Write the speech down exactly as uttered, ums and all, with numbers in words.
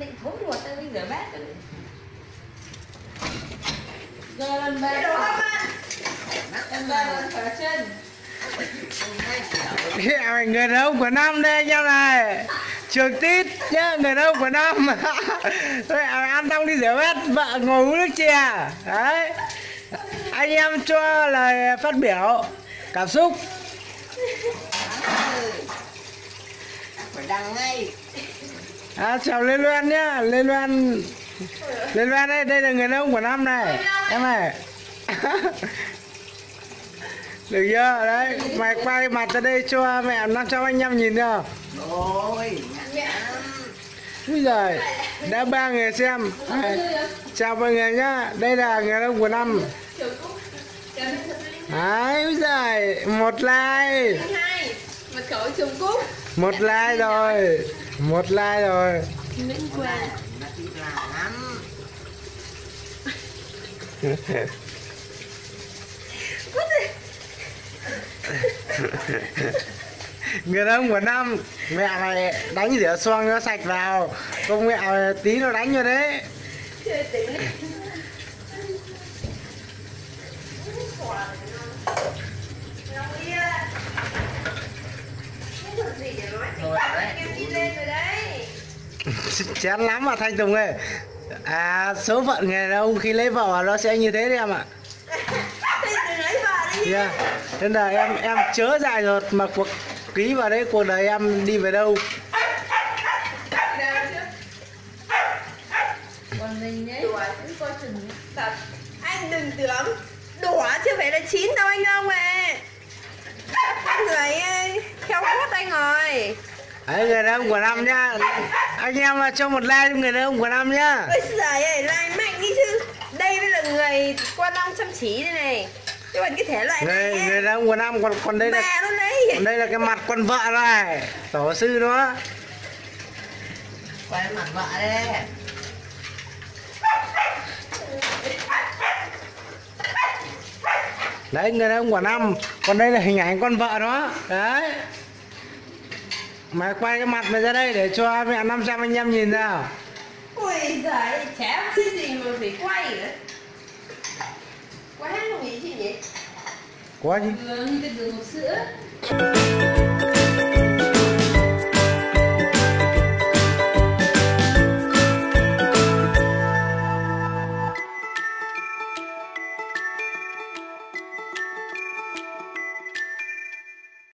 định thối ruột tao đi rửa bát rồi. Giờ lần ba. Đồ hấp ăn. Lần ba lần thở chân. Mày người đàn của năm đây nhau này. Trường tít nhá, người đàn của năm. Rồi ăn xong đi rửa bát, vợ ngồi uống nước chè. Đấy. Anh em cho lời phát biểu cảm xúc. Phải đằng ngay. À, chào Lê Loan nhá, Lê Loan. Lê Loan đây, đây là người nông của năm này. Em này. Được chưa? Đấy, mày quay mặt ra đây cho mẹ nó cho anh em nhìn nhá. Rồi. Úi giời, đã ba người xem. À, chào mọi người nhá. Đây là người nông của năm. Đấy, úi giời, một like. Mật khẩu Trung Quốc. Một like rồi. Một like rồi. Miễn quà. Người đàn ông của năm, mẹ này đánh rửa xoong nó sạch vào, công mẹ tí nó đánh rồi đấy. Chán lắm mà Thanh Tùng ơi. À, số phận người đàn ông khi lấy vợ nó sẽ như thế đấy em ạ. Yeah. Nên là em em chớ dại dột mà cuộc ký vào đấy, cuộc đời em đi về đâu. Còn mình ấy, coi chừng tập. Anh đừng tưởng đũa chưa phải là chín đâu anh Long ạ. Người theo cốt anh rồi. Đấy, người đàn ông của năm nhá. Anh em cho một like cho người đàn ông của năm nhá. Ôi giời ơi, like mạnh đi chứ. Đây mới là người con Long chăm chỉ đây này. Chứ còn cái thể loại này người, người đàn ông của năm còn còn đây. Bà là nó lấy. Còn đây là cái mặt con vợ này, tổ sư nó. Quay mặt vợ đây. Đấy, người đàn ông của năm, còn đây là hình ảnh con vợ nó. Đấy. Mày quay cái mặt mày ra đây để cho mẹ năm trăm anh em nhìn nào. Ôi giời, chả cái gì mà phải quay nữa. Quá không nghĩ gì vậy? Quá gì? Đường, cái đường sữa.